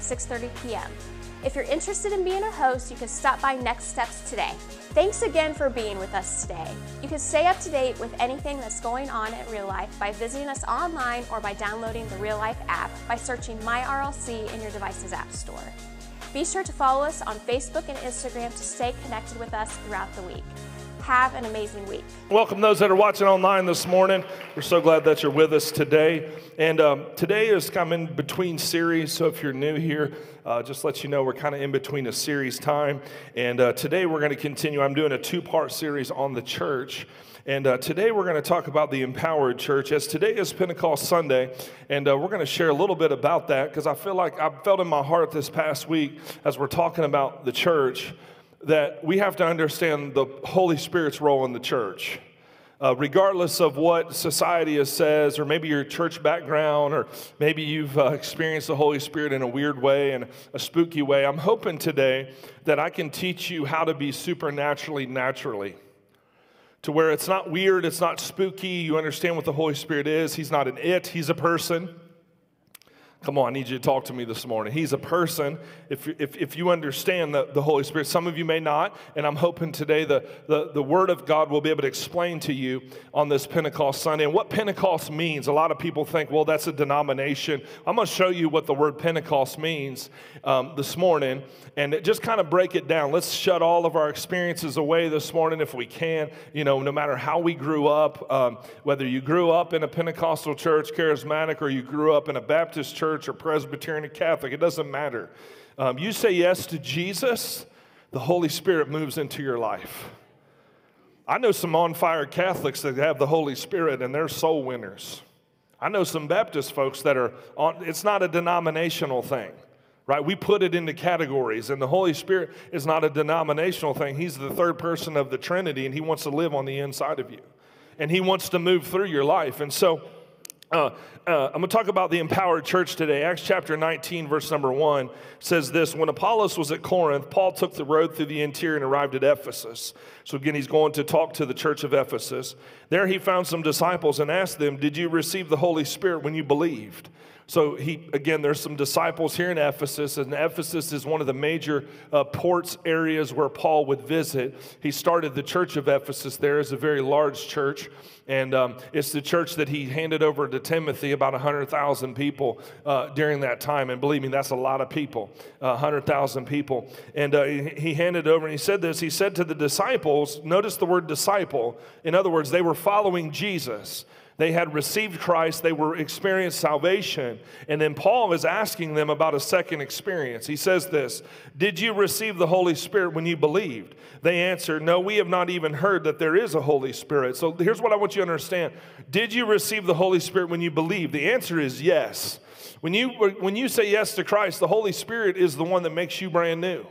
at 6:30 p.m. If you're interested in being a host, you can stop by Next Steps today. Thanks again for being with us today. You can stay up to date with anything that's going on at Real Life by visiting us online or by downloading the Real Life app by searching My RLC in your device's app store. Be sure to follow us on Facebook and Instagram to stay connected with us throughout the week. Have an amazing week. Welcome those that are watching online this morning. We're so glad that you're with us today. And today is kind of in between series, so if you're new here, just let you know we're kind of in between a series time. And today we're going to continue. I'm doing a two-part series on the church. And today we're going to talk about the empowered church, as today is Pentecost Sunday, and we're going to share a little bit about that, because I feel like I felt in my heart this past week as we're talking about the church that we have to understand the Holy Spirit's role in the church. Regardless of what society says, or maybe your church background, or maybe you've experienced the Holy Spirit in a weird way and a spooky way, I'm hoping today that I can teach you how to be supernaturally naturally. To where it's not weird, it's not spooky, you understand what the Holy Spirit is. He's not an it, he's a person. Come on, I need you to talk to me this morning. He's a person. If you understand the Holy Spirit, some of you may not, and I'm hoping today the Word of God will be able to explain to you on this Pentecost Sunday. And what Pentecost means, a lot of people think, well, that's a denomination. I'm going to show you what the word Pentecost means this morning, and just kind of break it down. Let's shut all of our experiences away this morning if we can. You know, no matter how we grew up, whether you grew up in a Pentecostal church, charismatic, or you grew up in a Baptist church, or Presbyterian or Catholic, it doesn't matter. You say yes to Jesus, the Holy Spirit moves into your life. I know some on-fire Catholics that have the Holy Spirit and they're soul winners. I know some Baptist folks that are on, it's not a denominational thing, right? We put it into categories, and the Holy Spirit is not a denominational thing. He's the third person of the Trinity, and He wants to live on the inside of you, and He wants to move through your life. And so I'm going to talk about the empowered church today. Acts chapter 19, verse number 1 says this: when Apollos was at Corinth, Paul took the road through the interior and arrived at Ephesus. So again, he's going to talk to the church of Ephesus. There he found some disciples and asked them, did you receive the Holy Spirit when you believed? So he, again, there's some disciples here in Ephesus, and Ephesus is one of the major ports areas where Paul would visit. He started the church of Ephesus there. It's a very large church, and it's the church that he handed over to Timothy, about 100,000 people during that time. And believe me, that's a lot of people, 100,000 people. And he handed over, and he said this. He said to the disciples, notice the word disciple. In other words, they were following Jesus. They had received Christ. They were experienced salvation. And then Paul is asking them about a second experience. He says this: did you receive the Holy Spirit when you believed? They answered, no, we have not even heard that there is a Holy Spirit. So here's what I want you to understand. Did you receive the Holy Spirit when you believed? The answer is yes. When you say yes to Christ, the Holy Spirit is the one that makes you brand new.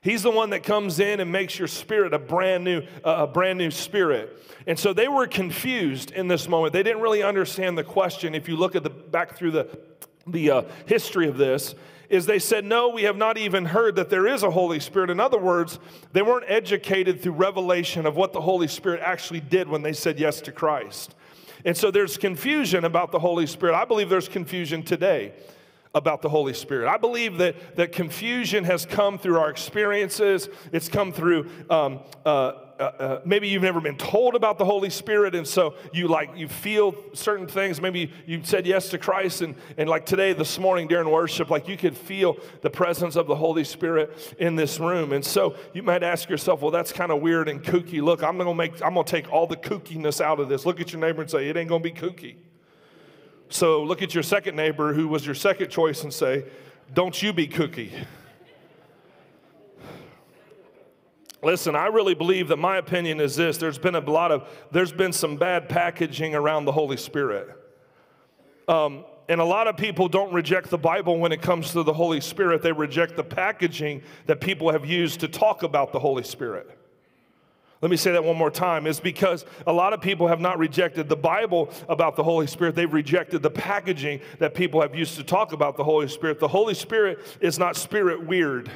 He's the one that comes in and makes your spirit a brand new spirit. And so they were confused in this moment. They didn't really understand the question. If you look at back through the history of this, is they said, no, we have not even heard that there is a Holy Spirit. In other words, they weren't educated through revelation of what the Holy Spirit actually did when they said yes to Christ. And so there's confusion about the Holy Spirit. I believe there's confusion today about the Holy Spirit. I believe that confusion has come through our experiences. It's come through maybe you've never been told about the Holy Spirit, and so you feel certain things. Maybe you said yes to Christ, and like today, this morning during worship, like you could feel the presence of the Holy Spirit in this room. And so you might ask yourself, well, that's kind of weird and kooky. Look, I'm gonna take all the kookiness out of this. Look at your neighbor and say, it ain't gonna be kooky. So look at your second neighbor who was your second choice and say, don't you be kooky. Listen, I really believe that my opinion is this. There's been some bad packaging around the Holy Spirit. And a lot of people don't reject the Bible when it comes to the Holy Spirit. They reject the packaging that people have used to talk about the Holy Spirit. Let me say that one more time. It's because a lot of people have not rejected the Bible about the Holy Spirit. They've rejected the packaging that people have used to talk about the Holy Spirit. The Holy Spirit is not spirit weird.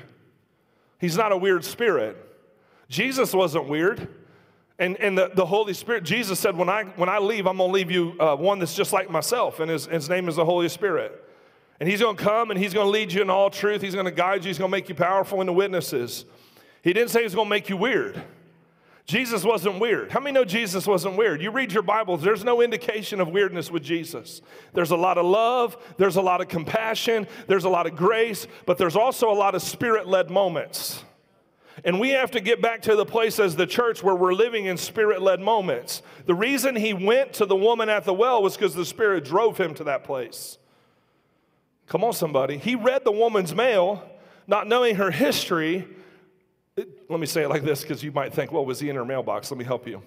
He's not a weird spirit. Jesus wasn't weird. And the Holy Spirit, Jesus said, when I leave, I'm going to leave you one that's just like myself. And his name is the Holy Spirit. And he's going to come and he's going to lead you in all truth. He's going to guide you. He's going to make you powerful into witnesses. He didn't say he's going to make you weird. Jesus wasn't weird. How many know Jesus wasn't weird? You read your Bibles, there's no indication of weirdness with Jesus. There's a lot of love. There's a lot of compassion. There's a lot of grace. But there's also a lot of Spirit-led moments. And we have to get back to the place as the church where we're living in Spirit-led moments. The reason he went to the woman at the well was because the Spirit drove him to that place. Come on, somebody. He read the woman's mail, not knowing her history. Let me say it like this, because you might think, well, was he in her mailbox? Let me help you.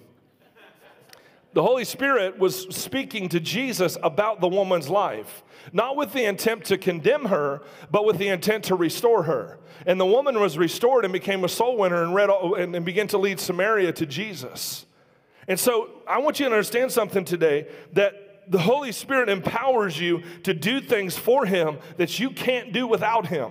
The Holy Spirit was speaking to Jesus about the woman's life, not with the intent to condemn her, but with the intent to restore her. And the woman was restored and became a soul winner and began to lead Samaria to Jesus. And so I want you to understand something today, that the Holy Spirit empowers you to do things for him that you can't do without him.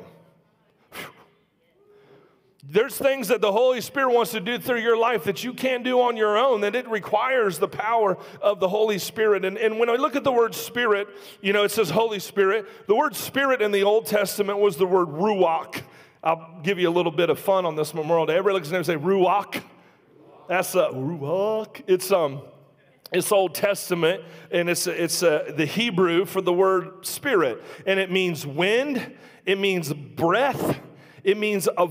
There's things that the Holy Spirit wants to do through your life that you can't do on your own, that it requires the power of the Holy Spirit. And when I look at the word Spirit, you know, it says Holy Spirit. The word Spirit in the Old Testament was the word ruach. I'll give you a little bit of fun on this Memorial Day. Everybody looks at him and say, ruach. That's a ruach. It's Old Testament, and it's the Hebrew for the word Spirit. And it means wind. It means breath. It means a...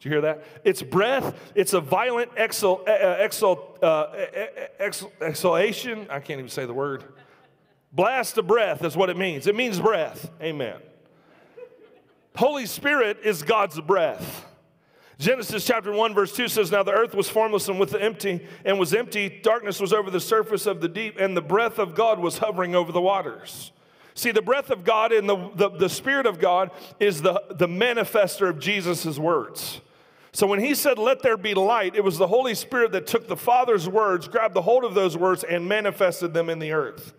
Did you hear that? It's breath. It's a violent exhalation. I can't even say the word. Blast of breath is what it means. It means breath. Amen. Holy Spirit is God's breath. Genesis chapter 1 verse 2 says, Now the earth was formless and was empty. Darkness was over the surface of the deep, and the breath of God was hovering over the waters. See, the breath of God and the Spirit of God is the manifester of Jesus' words. So when he said, let there be light, it was the Holy Spirit that took the Father's words, grabbed the hold of those words, and manifested them in the earth.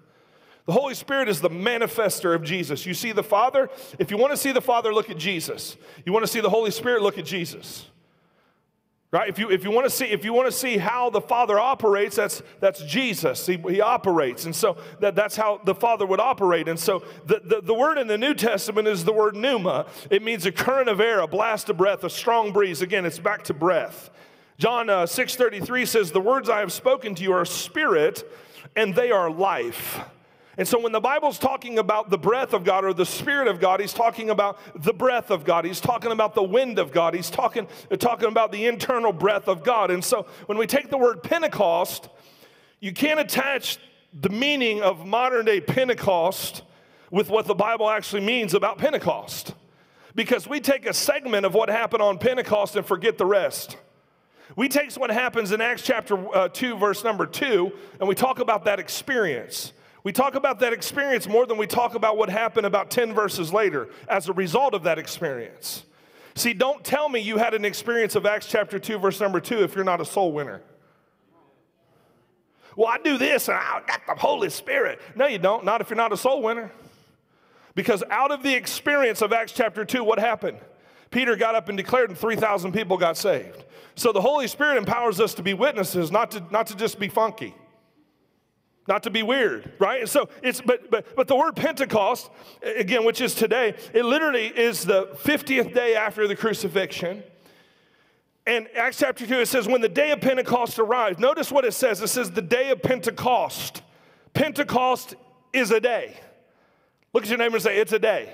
The Holy Spirit is the manifester of Jesus. You see the Father? If you want to see the Father, look at Jesus. You want to see the Holy Spirit, look at Jesus. Right? If you want to see how the Father operates, that's Jesus. He operates, and so that's how the Father would operate. And so the word in the New Testament is the word pneuma. It means a current of air, a blast of breath, a strong breeze. Again, it's back to breath. John 6:33 says, "The words I have spoken to you are spirit, and they are life." And so when the Bible's talking about the breath of God or the Spirit of God, he's talking about the breath of God. He's talking about the wind of God. He's talking about the internal breath of God. And so when we take the word Pentecost, you can't attach the meaning of modern-day Pentecost with what the Bible actually means about Pentecost, because we take a segment of what happened on Pentecost and forget the rest. We take what happens in Acts chapter 2, verse number 2, and we talk about that experience. We talk about that experience more than we talk about what happened about 10 verses later as a result of that experience. See, don't tell me you had an experience of Acts chapter 2, verse number 2 if you're not a soul winner. Well, I do this and I got the Holy Spirit. No, you don't. Not if you're not a soul winner. Because out of the experience of Acts chapter 2, what happened? Peter got up and declared, and 3,000 people got saved. So the Holy Spirit empowers us to be witnesses, not to just be funky. Not to be weird, right? So it's but the word Pentecost, again, which is today, it literally is the 50th day after the crucifixion. And Acts chapter 2, it says, when the day of Pentecost arrived, notice what it says. It says the day of Pentecost. Pentecost is a day. Look at your neighbor and say, it's a day.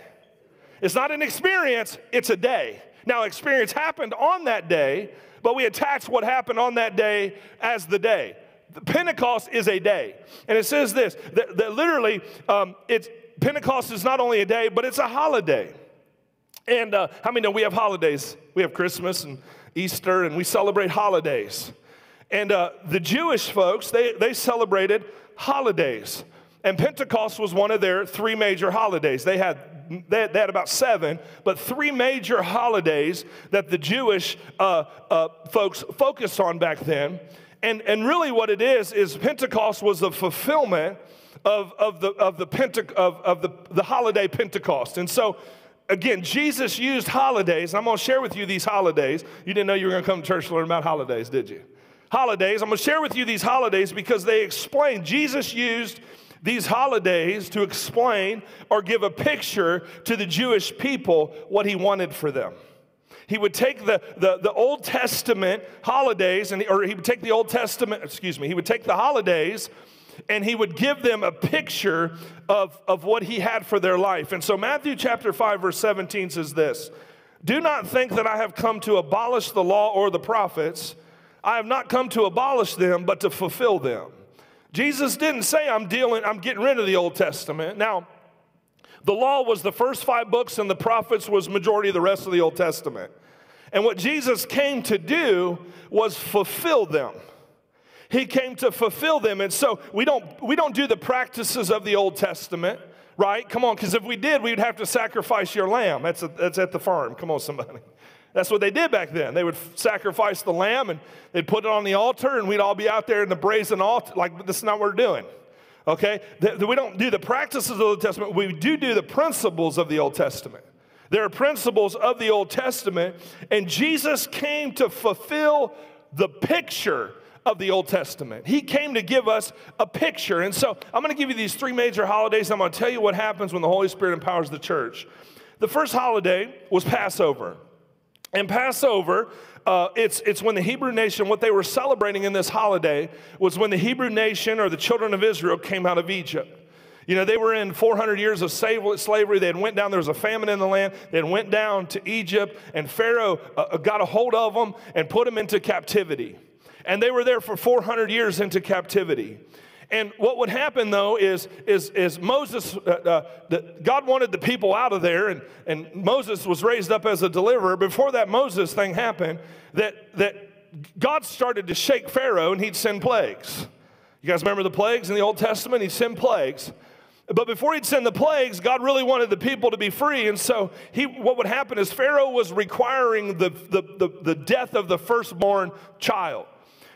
It's not an experience, it's a day. Now, experience happened on that day, but we attach what happened on that day as the day. Pentecost is a day, and it says this, that literally, Pentecost is not only a day, but it's a holiday. And how many know we have holidays? We have Christmas and Easter, and we celebrate holidays. And the Jewish folks, they celebrated holidays, and Pentecost was one of their three major holidays. They had about seven, but three major holidays that the Jewish folks focused on back then. And really what it is Pentecost was the fulfillment of the holiday Pentecost. And so, again, Jesus used holidays. I'm going to share with you these holidays. You didn't know you were going to come to church to learn about holidays, did you? Holidays. I'm going to share with you these holidays because they explain. Jesus used these holidays to explain or give a picture to the Jewish people what he wanted for them. He would take the Old Testament holidays, he would take the holidays and he would give them a picture of what he had for their life. And so Matthew chapter 5, verse 17 says this, "Do not think that I have come to abolish the law or the prophets. I have not come to abolish them, but to fulfill them." Jesus didn't say, I'm getting rid of the Old Testament. Now, the law was the first 5 books and the prophets was majority of the rest of the Old Testament. And what Jesus came to do was fulfill them. He came to fulfill them. And so we don't do the practices of the Old Testament, right? Come on, because if we did, we'd have to sacrifice your lamb. That's at the farm. Come on, somebody. That's what they did back then. They would sacrifice the lamb and they'd put it on the altar and we'd all be out there in the brazen altar. Like, this is not what we're doing. Okay? We don't do the practices of the Old Testament. We do the principles of the Old Testament. There are principles of the Old Testament, and Jesus came to fulfill the picture of the Old Testament. He came to give us a picture. And so I'm going to give you these 3 major holidays, and I'm going to tell you what happens when the Holy Spirit empowers the church. The first holiday was Passover. And Passover, it's when the Hebrew nation, what they were celebrating in this holiday was when the Hebrew nation or the children of Israel came out of Egypt. You know, they were in 400 years of slavery. They had went down. There was a famine in the land. They had went down to Egypt, and Pharaoh got a hold of them and put them into captivity. And they were there for 400 years into captivity. And what would happen, though, is Moses, God wanted the people out of there, and Moses was raised up as a deliverer. Before that Moses thing happened, that God started to shake Pharaoh, and he'd send plagues. You guys remember the plagues in the Old Testament? He'd send plagues. But before he'd send the plagues, God really wanted the people to be free. And so what would happen is Pharaoh was requiring the death of the firstborn child.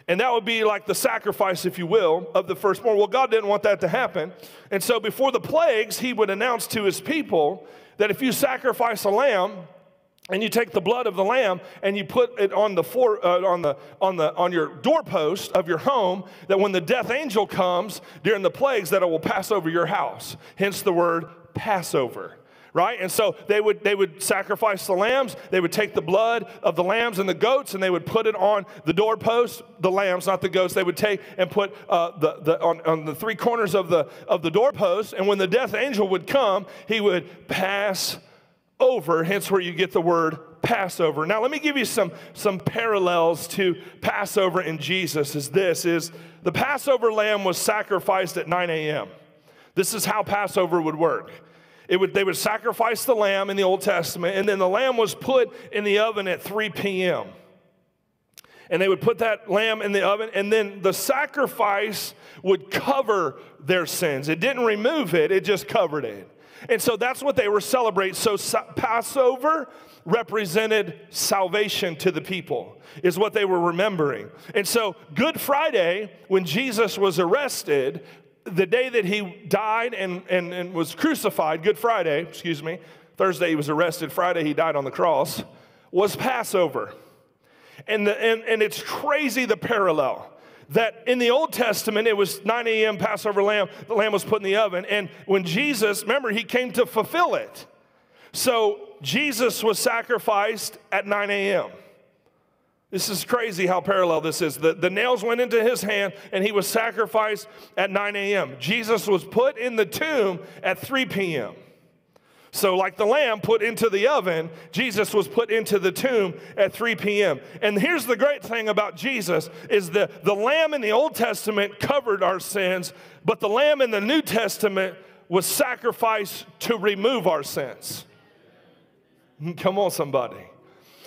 And that would be like the sacrifice, if you will, of the firstborn. Well, God didn't want that to happen. And so before the plagues, he would announce to his people that if you sacrifice a lamb and you take the blood of the lamb and you put it on on your doorpost of your home, that when the death angel comes during the plagues, that it will pass over your house. Hence the word Passover. Right? And so they would sacrifice the lambs. They would take the blood of the lambs and the goats, and they would put it on the doorpost. The lambs, not the goats. They would take and put on the 3 corners of the doorpost. And when the death angel would come, he would pass over. Hence where you get the word Passover. Now let me give you some parallels to Passover in Jesus. The Passover lamb was sacrificed at 9 a.m. This is how Passover would work. They would sacrifice the lamb in the Old Testament, and then the lamb was put in the oven at 3 p.m. And they would put that lamb in the oven, and then the sacrifice would cover their sins. It didn't remove it, it just covered it. And so that's what they were celebrating. So Passover represented salvation to the people, is what they were remembering. And so Good Friday, when Jesus was arrested, the day that he died and was crucified, Good Friday, excuse me, Thursday he was arrested, Friday he died on the cross, was Passover. And it's crazy, the parallel. That in the Old Testament, it was 9 a.m. Passover lamb, the lamb was put in the oven. And when Jesus, remember, he came to fulfill it. So Jesus was sacrificed at 9 a.m. This is crazy how parallel this is. The nails went into his hand, and he was sacrificed at 9 a.m. Jesus was put in the tomb at 3 p.m. So like the lamb put into the oven, Jesus was put into the tomb at 3 p.m. And here's the great thing about Jesus is the lamb in the Old Testament covered our sins, but the lamb in the New Testament was sacrificed to remove our sins. Come on, somebody.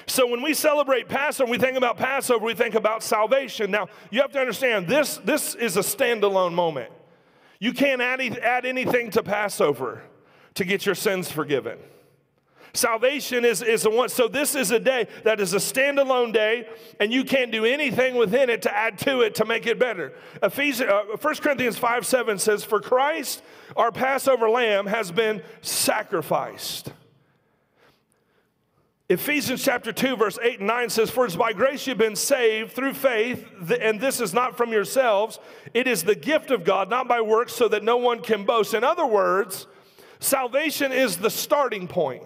So when we celebrate Passover, we think about Passover, we think about salvation. Now, you have to understand, this is a standalone moment. You can't add anything to Passover to get your sins forgiven. Salvation is the one, so this is a day that is a standalone day, and you can't do anything within it to add to it to make it better. 1 Corinthians 5:7 says, "For Christ, our Passover lamb, has been sacrificed." Ephesians chapter 2, verse 8 and 9 says, "For it's by grace you've been saved through faith, and this is not from yourselves. It is the gift of God, not by works, so that no one can boast." In other words, salvation is the starting point.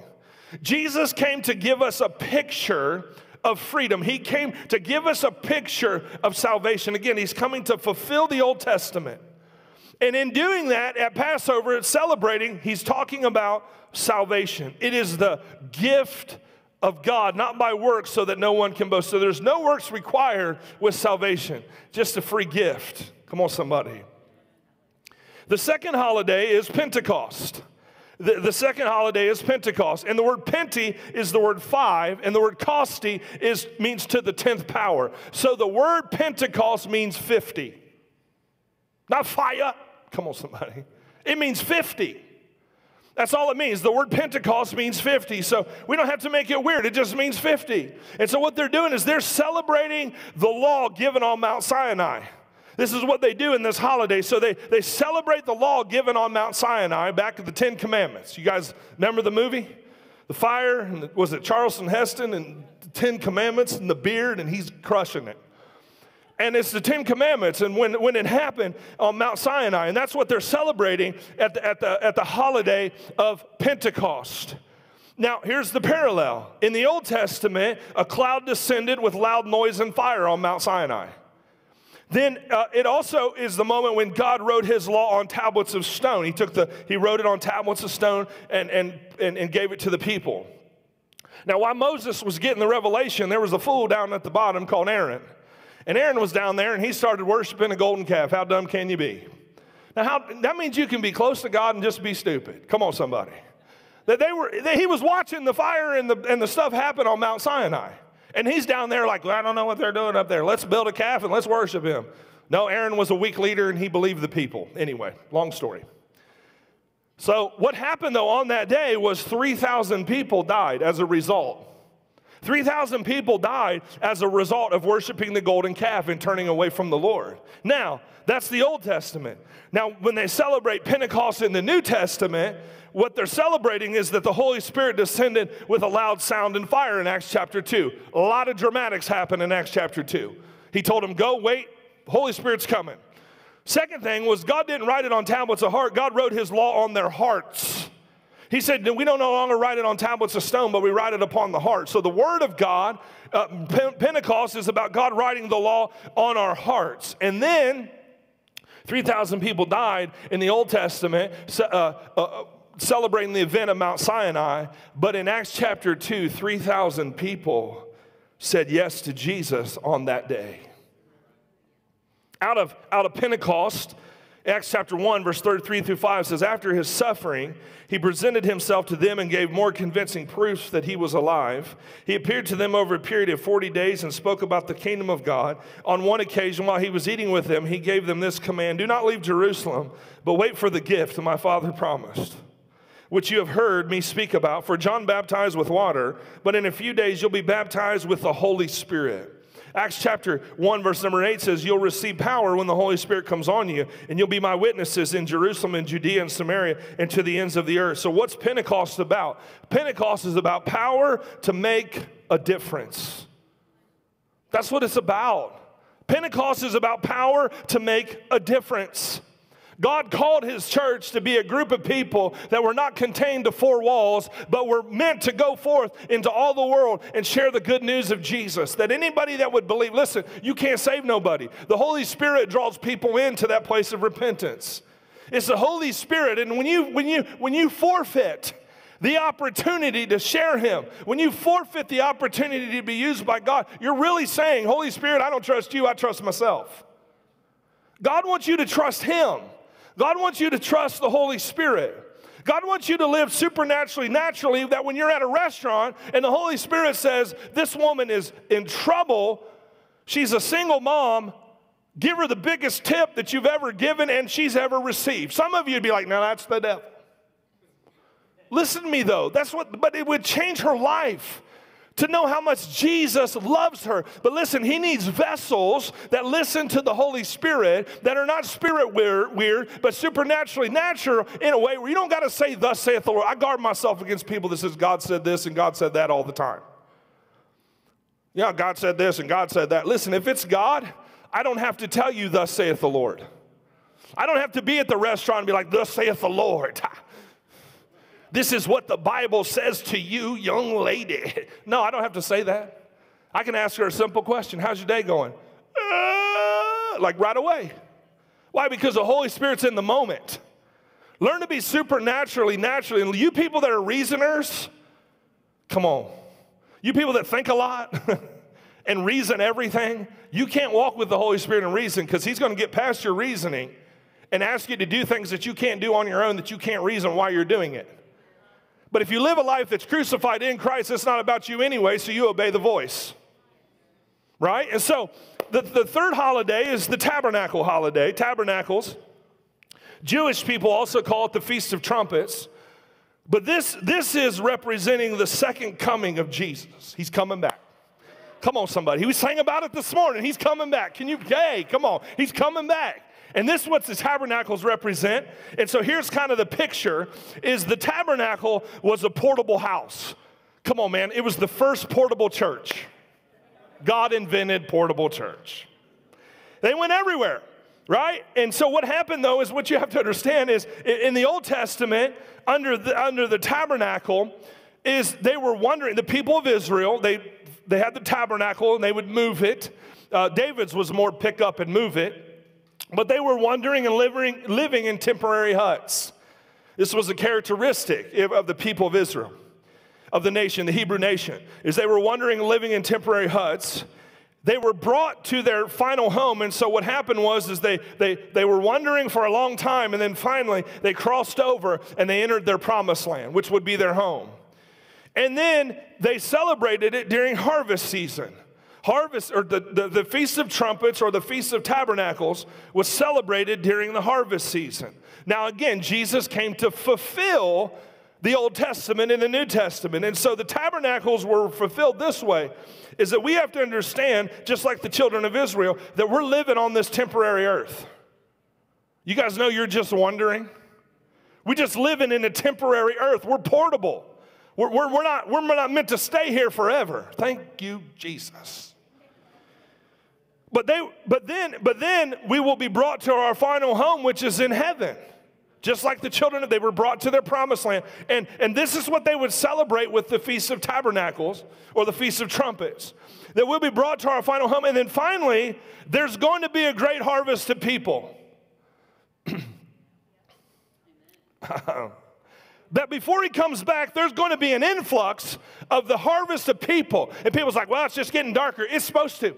Jesus came to give us a picture of freedom. He came to give us a picture of salvation. Again, he's coming to fulfill the Old Testament. And in doing that, at Passover, it's celebrating, he's talking about salvation. It is the gift of God, not by works, so that no one can boast. So there's no works required with salvation, just a free gift. Come on, somebody. The second holiday is Pentecost. The second holiday is Pentecost. And the word penti is the word 5, and the word costi means to the 10th power. So the word Pentecost means 50. Not fire. Come on, somebody. It means 50. That's all it means. The word Pentecost means 50. So we don't have to make it weird. It just means 50. And so what they're doing is they're celebrating the law given on Mount Sinai. This is what they do in this holiday. So they celebrate the law given on Mount Sinai back at the 10 Commandments. You guys remember the movie? The fire, and was it Charleston Heston, and the 10 Commandments, and the beard, and he's crushing it. And it's the 10 Commandments, and when it happened on Mount Sinai, and that's what they're celebrating at the holiday of Pentecost. Now, here's the parallel. In the Old Testament, a cloud descended with loud noise and fire on Mount Sinai. Then it also is the moment when God wrote his law on tablets of stone. He wrote it on tablets of stone and gave it to the people. Now, while Moses was getting the revelation, there was a fool down at the bottom called Aaron. And Aaron was down there, and he started worshiping a golden calf. How dumb can you be? Now, that means you can be close to God and just be stupid. Come on, somebody. He was watching the fire and the stuff happen on Mount Sinai. And he's down there like, well, I don't know what they're doing up there. Let's build a calf and let's worship him. No, Aaron was a weak leader, and he believed the people. Anyway, long story. So what happened, though, on that day was 3,000 people died as a result. 3,000 people died as a result of worshiping the golden calf and turning away from the Lord. Now, that's the Old Testament. Now, when they celebrate Pentecost in the New Testament, what they're celebrating is that the Holy Spirit descended with a loud sound and fire in Acts chapter 2. A lot of dramatics happen in Acts chapter 2. He told them, go, wait, Holy Spirit's coming. Second thing was God didn't write it on tablets of heart. God wrote his law on their hearts. He said, we don't no longer write it on tablets of stone, but we write it upon the heart. So the word of God, Pentecost, is about God writing the law on our hearts. And then 3,000 people died in the Old Testament celebrating the event of Mount Sinai. But in Acts chapter 2, 3,000 people said yes to Jesus on that day. Out of Pentecost, Acts chapter 1, verse 33 through 5 says, after his suffering, he presented himself to them and gave more convincing proofs that he was alive. He appeared to them over a period of 40 days and spoke about the kingdom of God. On one occasion, while he was eating with them, he gave them this command, do not leave Jerusalem, but wait for the gift my Father promised, which you have heard me speak about. For John baptized with water, but in a few days you'll be baptized with the Holy Spirit. Acts chapter 1, verse number 8 says, you'll receive power when the Holy Spirit comes on you, and you'll be my witnesses in Jerusalem and Judea and Samaria and to the ends of the earth. So what's Pentecost about? Pentecost is about power to make a difference. That's what it's about. Pentecost is about power to make a difference. God called his church to be a group of people that were not contained to four walls, but were meant to go forth into all the world and share the good news of Jesus. That anybody that would believe, listen, you can't save nobody. The Holy Spirit draws people into that place of repentance. It's the Holy Spirit, and when you forfeit the opportunity to share him, when you forfeit the opportunity to be used by God, you're really saying, Holy Spirit, I don't trust you, I trust myself. God wants you to trust him. God wants you to trust the Holy Spirit. God wants you to live supernaturally, naturally, that when you're at a restaurant and the Holy Spirit says, this woman is in trouble, she's a single mom, give her the biggest tip that you've ever given and she's ever received. Some of you would be like, no, that's the devil. Listen to me though, but it would change her life to know how much Jesus loves her. But listen, he needs vessels that listen to the Holy Spirit, that are not spirit weird, but supernaturally natural in a way where you don't got to say, thus saith the Lord. I guard myself against people that says God said this and God said that all the time. yeah, God said this and God said that. Listen, if it's God, I don't have to tell you, thus saith the Lord. I don't have to be at the restaurant and be like, thus saith the Lord. This is what the Bible says to you, young lady. No, I don't have to say that. I can ask her a simple question. How's your day going? Like right away. Why? Because the Holy Spirit's in the moment. Learn to be supernaturally, naturally. And you people that are reasoners, come on. You people that think a lot and reason everything, you can't walk with the Holy Spirit and reason, because he's going to get past your reasoning and ask you to do things that you can't do on your own, that you can't reason why you're doing it. But if you live a life that's crucified in Christ, it's not about you anyway, so you obey the voice. Right? And so the third holiday is the tabernacle holiday, tabernacles. Jewish people also call it the Feast of Trumpets. But this is representing the second coming of Jesus. He's coming back. Come on, somebody. He was saying about it this morning. He's coming back. Can you? Hey, come on. He's coming back. And this is what the tabernacles represent. And so here's kind of the picture, is the tabernacle was a portable house. Come on, man. It was the first portable church. God invented portable church. They went everywhere, right? And so what happened, though, is what you have to understand is in the Old Testament, under the tabernacle, is they were wondering, the people of Israel, they had the tabernacle and they would move it. David's was more pick up and move it. But they were wandering and living in temporary huts. This was a characteristic of the people of Israel, of the nation, the Hebrew nation, is they were wandering and living in temporary huts. They were brought to their final home, and so what happened was is they were wandering for a long time, and then finally they crossed over and they entered their promised land, which would be their home. And then they celebrated it during harvest season. Harvest, or the Feast of Trumpets, or the Feast of Tabernacles, was celebrated during the harvest season. Now again, Jesus came to fulfill the Old Testament and the New Testament. And so the tabernacles were fulfilled this way, is that we have to understand, just like the children of Israel, that we're living on this temporary earth. You guys know you're just wandering? We're just living in a temporary earth. We're portable. We're not meant to stay here forever. Thank you, Jesus. But then we will be brought to our final home, which is in heaven. Just like the children, they were brought to their promised land. And this is what they would celebrate with the Feast of Tabernacles or the Feast of Trumpets. That we'll be brought to our final home. And then finally, there's going to be a great harvest of people. That before he comes back, there's going to be an influx of the harvest of people. And people's like, well, it's just getting darker. It's supposed to.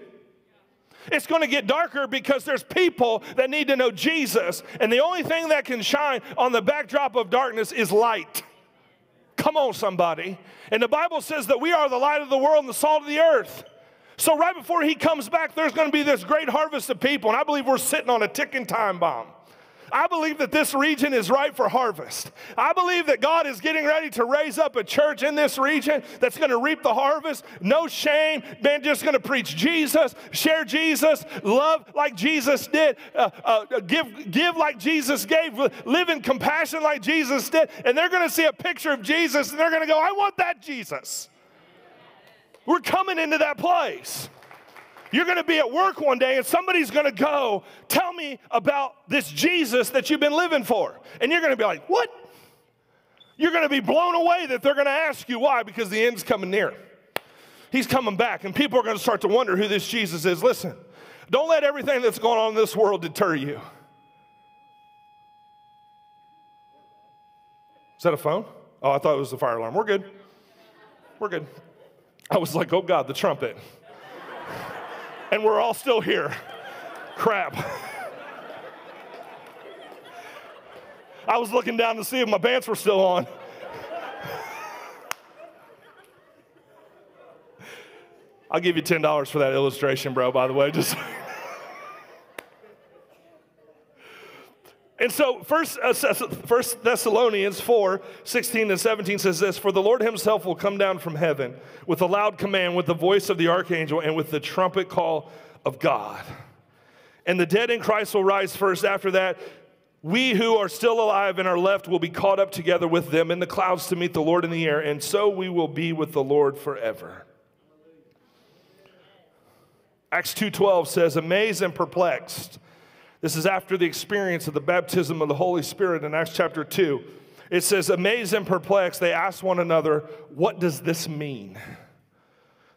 It's going to get darker because there's people that need to know Jesus. And the only thing that can shine on the backdrop of darkness is light. Come on, somebody. And the Bible says that we are the light of the world and the salt of the earth. So right before he comes back, there's going to be this great harvest of people. And I believe we're sitting on a ticking time bomb. I believe that this region is ripe for harvest. I believe that God is getting ready to raise up a church in this region that's going to reap the harvest. No shame. Man, just going to preach Jesus, share Jesus, love like Jesus did, give like Jesus gave, live in compassion like Jesus did. And they're going to see a picture of Jesus, and they're going to go, I want that Jesus. We're coming into that place. You're going to be at work one day and somebody's going to go, tell me about this Jesus that you've been living for. And you're going to be like, what? You're going to be blown away that they're going to ask you why, because the end's coming near. He's coming back and people are going to start to wonder who this Jesus is. Listen, don't let everything that's going on in this world deter you. Is that a phone? Oh, I thought it was the fire alarm. We're good. We're good. I was like, oh God, the trumpet. And we're all still here. Crap. I was looking down to see if my pants were still on. I'll give you $10 for that illustration, bro, by the way. Just And so 1 Thessalonians 4:16 and 17 says this, for the Lord himself will come down from heaven with a loud command, with the voice of the archangel, and with the trumpet call of God. And the dead in Christ will rise first. After that, we who are still alive and are left will be caught up together with them in the clouds to meet the Lord in the air, and so we will be with the Lord forever. Acts 2:12 says, amazed and perplexed. This is after the experience of the baptism of the Holy Spirit in Acts chapter 2. It says, amazed and perplexed, they asked one another, what does this mean?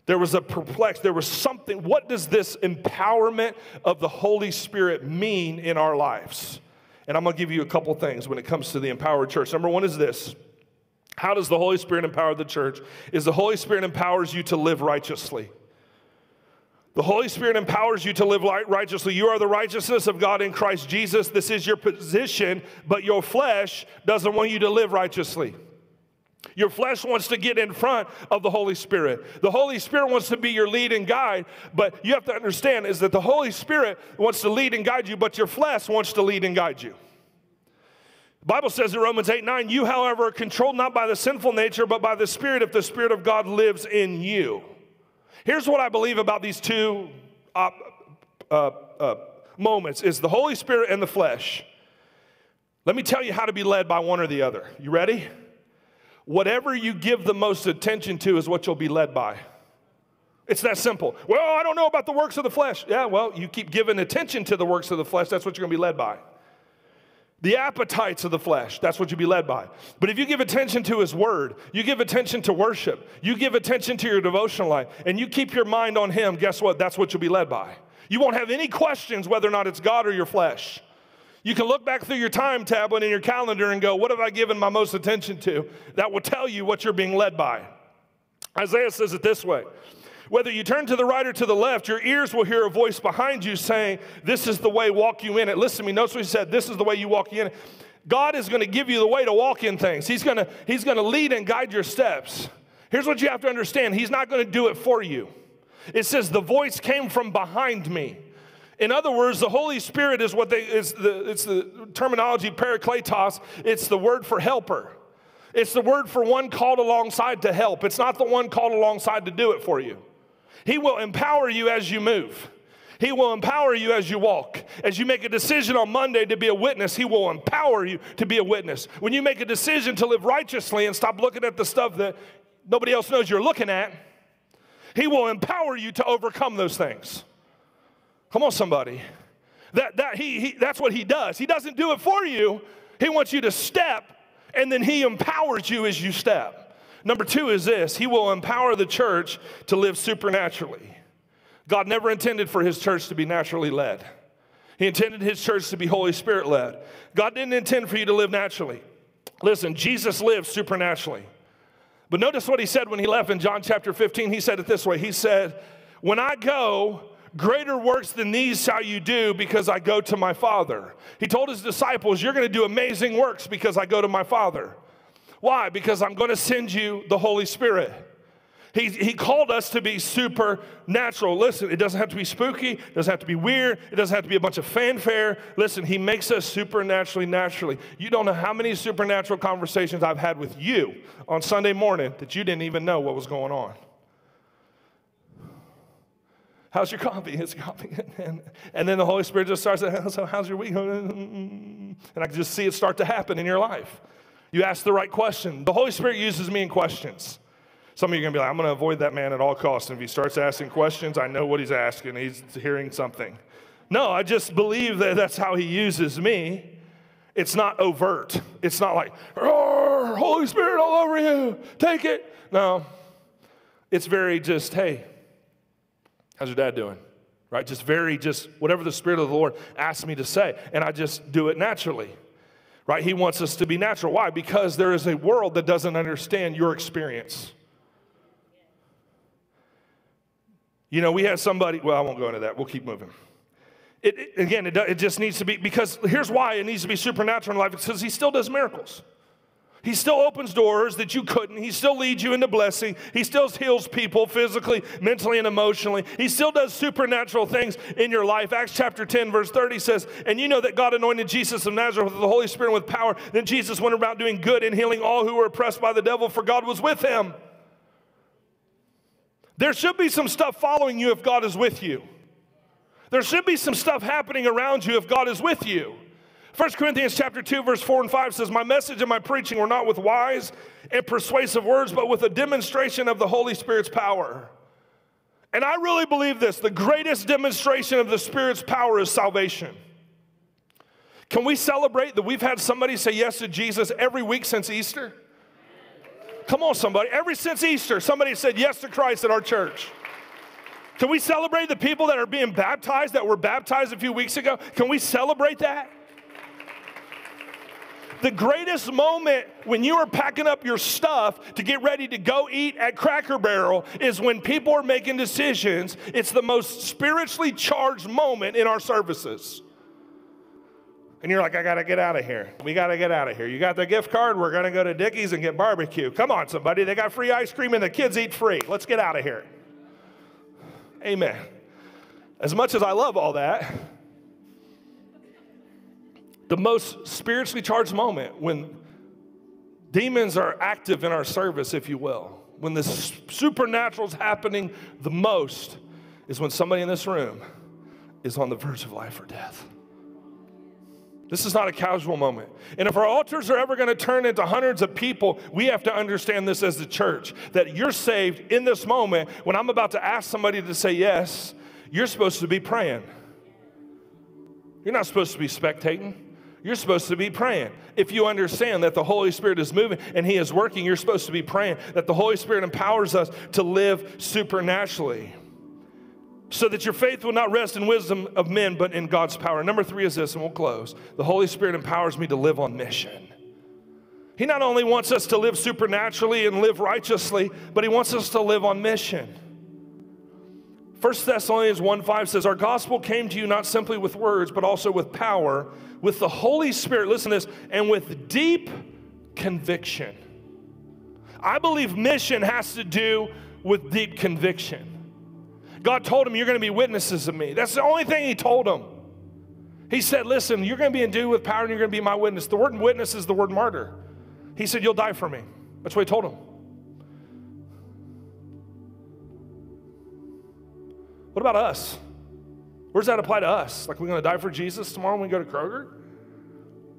There was a perplexed, there was something, what does this empowerment of the Holy Spirit mean in our lives? And I'm going to give you a couple things when it comes to the empowered church. Number one is this. How does the Holy Spirit empower the church? Is the Holy Spirit empowers you to live righteously. The Holy Spirit empowers you to live righteously. You are the righteousness of God in Christ Jesus. This is your position, but your flesh doesn't want you to live righteously. Your flesh wants to get in front of the Holy Spirit. The Holy Spirit wants to be your lead and guide, but you have to understand is that the Holy Spirit wants to lead and guide you, but your flesh wants to lead and guide you. The Bible says in Romans 8:9, you, however, are controlled not by the sinful nature, but by the Spirit, if the Spirit of God lives in you. Here's what I believe about these two moments. It's the Holy Spirit and the flesh. Let me tell you how to be led by one or the other. You ready? Whatever you give the most attention to is what you'll be led by. It's that simple. Well, I don't know about the works of the flesh. Yeah, well, you keep giving attention to the works of the flesh. That's what you're going to be led by. The appetites of the flesh, that's what you'll be led by. But if you give attention to His Word, you give attention to worship, you give attention to your devotional life, and you keep your mind on Him, guess what? That's what you'll be led by. You won't have any questions whether or not it's God or your flesh. You can look back through your time tablet and your calendar and go, what have I given my most attention to? That will tell you what you're being led by. Isaiah says it this way. Whether you turn to the right or to the left, your ears will hear a voice behind you saying, this is the way, walk you in it. Listen to me, notice what he said, this is the way you walk in it. God is going to give you the way to walk in things. He's going to lead and guide your steps. Here's what you have to understand. He's not going to do it for you. It says, the voice came from behind me. In other words, the Holy Spirit is it's the terminology parakletos. It's the word for helper. It's the word for one called alongside to help. It's not the one called alongside to do it for you. He will empower you as you move. He will empower you as you walk. As you make a decision on Monday to be a witness, He will empower you to be a witness. When you make a decision to live righteously and stop looking at the stuff that nobody else knows you're looking at, He will empower you to overcome those things. Come on, somebody. That's what He does. He doesn't do it for you. He wants you to step, and then He empowers you as you step. Number two is this. He will empower the church to live supernaturally. God never intended for His church to be naturally led. He intended His church to be Holy Spirit led. God didn't intend for you to live naturally. Listen, Jesus lived supernaturally. But notice what He said when He left in John chapter 15. He said it this way. He said, when I go, greater works than these shall you do because I go to my Father. He told His disciples, you're going to do amazing works because I go to my Father. Why? Because I'm going to send you the Holy Spirit. He called us to be supernatural. Listen, it doesn't have to be spooky. It doesn't have to be weird. It doesn't have to be a bunch of fanfare. Listen, He makes us supernaturally naturally. You don't know how many supernatural conversations I've had with you on Sunday morning that you didn't even know what was going on. How's your coffee? It's coffee. And then the Holy Spirit just starts, so how's your week? And I can just see it start to happen in your life. You ask the right question. The Holy Spirit uses me in questions. Some of you are going to be like, I'm going to avoid that man at all costs. And if he starts asking questions, I know what he's asking. He's hearing something. No, I just believe that that's how He uses me. It's not overt. It's not like, oh, Holy Spirit all over you. Take it. No, it's very just, hey, how's your dad doing? Right? Just whatever the Spirit of the Lord asks me to say. And I just do it naturally. Right? He wants us to be natural. Why? Because there is a world that doesn't understand your experience. You know, we had somebody, well, I won't go into that. We'll keep moving. It just needs to be, because here's why it needs to be supernatural in life. It's because He still does miracles. He still opens doors that you couldn't. He still leads you into blessing. He still heals people physically, mentally, and emotionally. He still does supernatural things in your life. Acts chapter 10, verse 30 says, and you know that God anointed Jesus of Nazareth with the Holy Spirit and with power. Then Jesus went about doing good and healing all who were oppressed by the devil, for God was with Him. There should be some stuff following you if God is with you. There should be some stuff happening around you if God is with you. 1 Corinthians chapter 2, verse 4 and 5 says, my message and my preaching were not with wise and persuasive words, but with a demonstration of the Holy Spirit's power. And I really believe this, the greatest demonstration of the Spirit's power is salvation. Can we celebrate that we've had somebody say yes to Jesus every week since Easter? Come on, somebody. Ever since Easter, somebody said yes to Christ at our church. Can we celebrate the people that are being baptized, that were baptized a few weeks ago? Can we celebrate that? The greatest moment when you are packing up your stuff to get ready to go eat at Cracker Barrel is when people are making decisions. It's the most spiritually charged moment in our services. And you're like, I got to get out of here. We got to get out of here. You got the gift card. We're going to go to Dickey's and get barbecue. Come on, somebody. They got free ice cream and the kids eat free. Let's get out of here. Amen. As much as I love all that, the most spiritually charged moment when demons are active in our service, if you will, when the supernatural is happening the most is when somebody in this room is on the verge of life or death. This is not a casual moment. And if our altars are ever going to turn into hundreds of people, we have to understand this as the church, that you're saved in this moment. When I'm about to ask somebody to say yes, you're supposed to be praying. You're not supposed to be spectating. You're supposed to be praying. If you understand that the Holy Spirit is moving and He is working, you're supposed to be praying, that the Holy Spirit empowers us to live supernaturally so that your faith will not rest in wisdom of men, but in God's power. Number three is this, and we'll close. The Holy Spirit empowers me to live on mission. He not only wants us to live supernaturally and live righteously, but He wants us to live on mission. 1 Thessalonians 1:5 says, our gospel came to you not simply with words, but also with power, with the Holy Spirit, listen to this, and with deep conviction. I believe mission has to do with deep conviction. God told him, you're going to be witnesses of me. That's the only thing He told him. He said, listen, you're going to be endued with power and you're going to be my witness. The word witness is the word martyr. He said, you'll die for me. That's what He told him. What about us? Where does that apply to us? Like, we're going to die for Jesus tomorrow when we go to Kroger?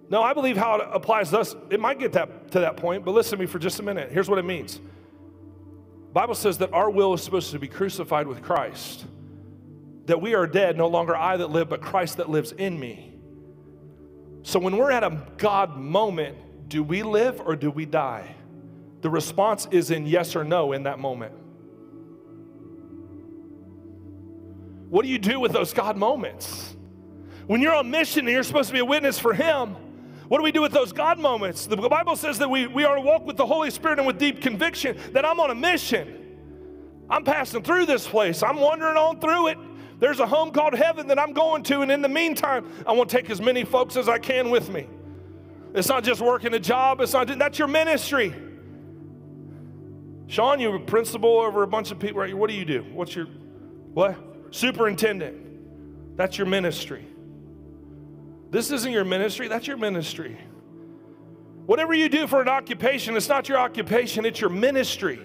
No, I believe how it applies to us. It might get to that point, but listen to me for just a minute. Here's what it means. The Bible says that our will is supposed to be crucified with Christ, that we are dead, no longer I that live, but Christ that lives in me. So when we're at a God moment, do we live or do we die? The response is in yes or no in that moment. What do you do with those God moments? When you're on mission and you're supposed to be a witness for Him, what do we do with those God moments? The Bible says that we are to walk with the Holy Spirit and with deep conviction that I'm on a mission. I'm passing through this place. I'm wandering on through it. There's a home called heaven that I'm going to, and in the meantime, I want to take as many folks as I can with me. It's not just working a job. It's not, that's your ministry. Sean, you're a principal over a bunch of people. What do you do? What's your, what? Superintendent, that's your ministry. This isn't your ministry, that's your ministry. Whatever you do for an occupation, it's not your occupation, it's your ministry.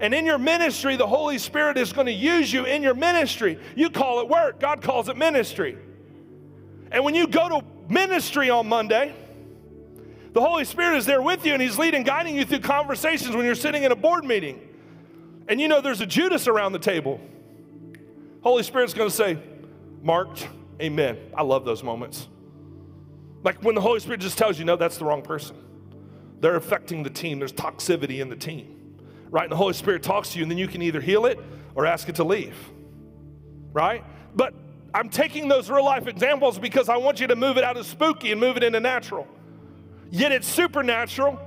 And in your ministry, the Holy Spirit is going to use you in your ministry. You call it work, God calls it ministry. And when you go to ministry on Monday, the Holy Spirit is there with you and He's leading, guiding you through conversations when you're sitting in a board meeting. And you know there's a Judas around the table. Holy Spirit's going to say, marked, amen. I love those moments. Like when the Holy Spirit just tells you, no, that's the wrong person. They're affecting the team. There's toxicity in the team, right? And the Holy Spirit talks to you, and then you can either heal it or ask it to leave, right? But I'm taking those real-life examples because I want you to move it out of spooky and move it into natural. Yet it's supernatural,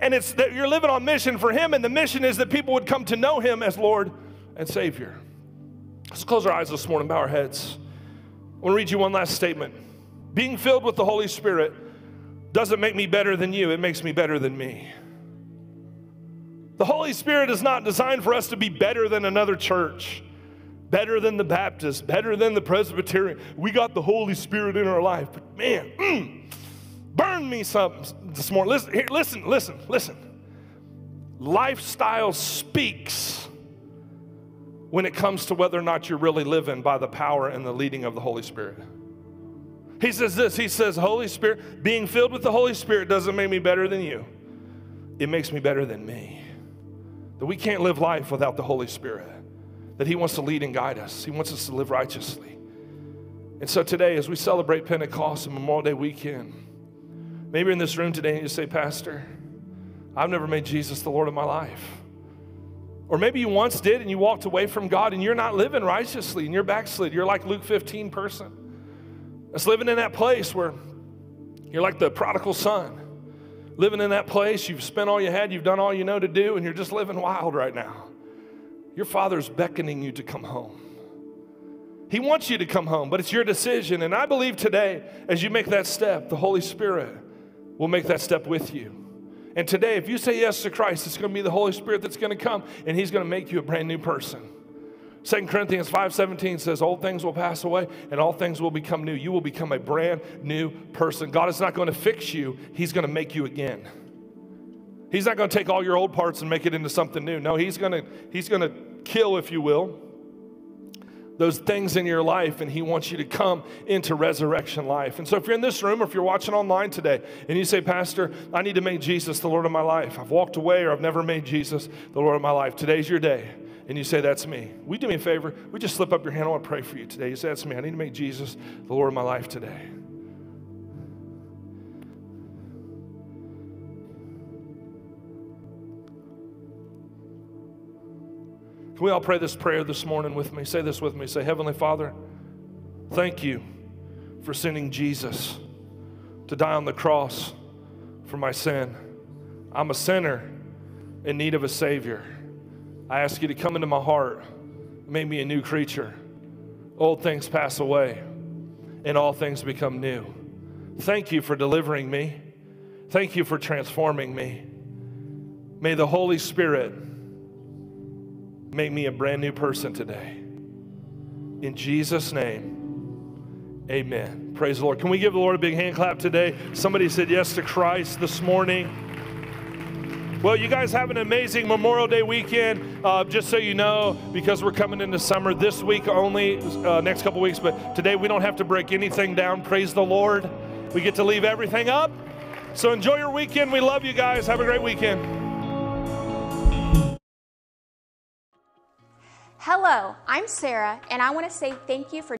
and it's that you're living on mission for Him, and the mission is that people would come to know Him as Lord and Savior. Let's close our eyes this morning, bow our heads. I want to read you one last statement. Being filled with the Holy Spirit doesn't make me better than you. It makes me better than me. The Holy Spirit is not designed for us to be better than another church, better than the Baptist, better than the Presbyterian. We got the Holy Spirit in our life. But man, burn me something this morning. Listen, here, listen. Lifestyle speaks when it comes to whether or not you're really living by the power and the leading of the Holy Spirit. He says this, He says, Holy Spirit, being filled with the Holy Spirit doesn't make me better than you. It makes me better than me. That we can't live life without the Holy Spirit. that he wants to lead and guide us. He wants us to live righteously. And so today, as we celebrate Pentecost and Memorial Day weekend, maybe in this room today, you say, Pastor, I've never made Jesus the Lord of my life. Or maybe you once did and you walked away from God and you're not living righteously and you're backslid. You're like Luke 15 person. That's living in that place where you're like the prodigal son. Living in that place, you've spent all you had, you've done all you know to do, and you're just living wild right now. Your Father's beckoning you to come home. He wants you to come home, but it's your decision. And I believe today, as you make that step, the Holy Spirit will make that step with you. And today, if you say yes to Christ, it's going to be the Holy Spirit that's going to come, and he's going to make you a brand new person. 2 Corinthians 5:17 says, old things will pass away and all things will become new. You will become a brand new person. God is not going to fix you. He's going to make you again. He's not going to take all your old parts and make it into something new. No, he's going to kill, if you will, those things in your life, and he wants you to come into resurrection life. And so if you're in this room or if you're watching online today and you say, Pastor, I need to make Jesus the Lord of my life. I've walked away, or I've never made Jesus the Lord of my life. Today's your day. And you say, that's me. Will you do me a favor? Will you just slip up your hand? I want to pray for you today. You say, that's me. I need to make Jesus the Lord of my life today. Can we all pray this prayer this morning with me? Say this with me. Say, Heavenly Father, thank you for sending Jesus to die on the cross for my sin. I'm a sinner in need of a Savior. I ask you to come into my heart, make me a new creature. Old things pass away, and all things become new. Thank you for delivering me. Thank you for transforming me. May the Holy Spirit make me a brand new person today. In Jesus' name, amen. Praise the Lord. Can we give the Lord a big hand clap today? Somebody said yes to Christ this morning. Well, you guys have an amazing Memorial Day weekend. Just so you know, because we're coming into summer this week only, next couple weeks, but today we don't have to break anything down. Praise the Lord. We get to leave everything up. So enjoy your weekend. We love you guys. Have a great weekend. Hello, I'm Sarah, and I want to say thank you for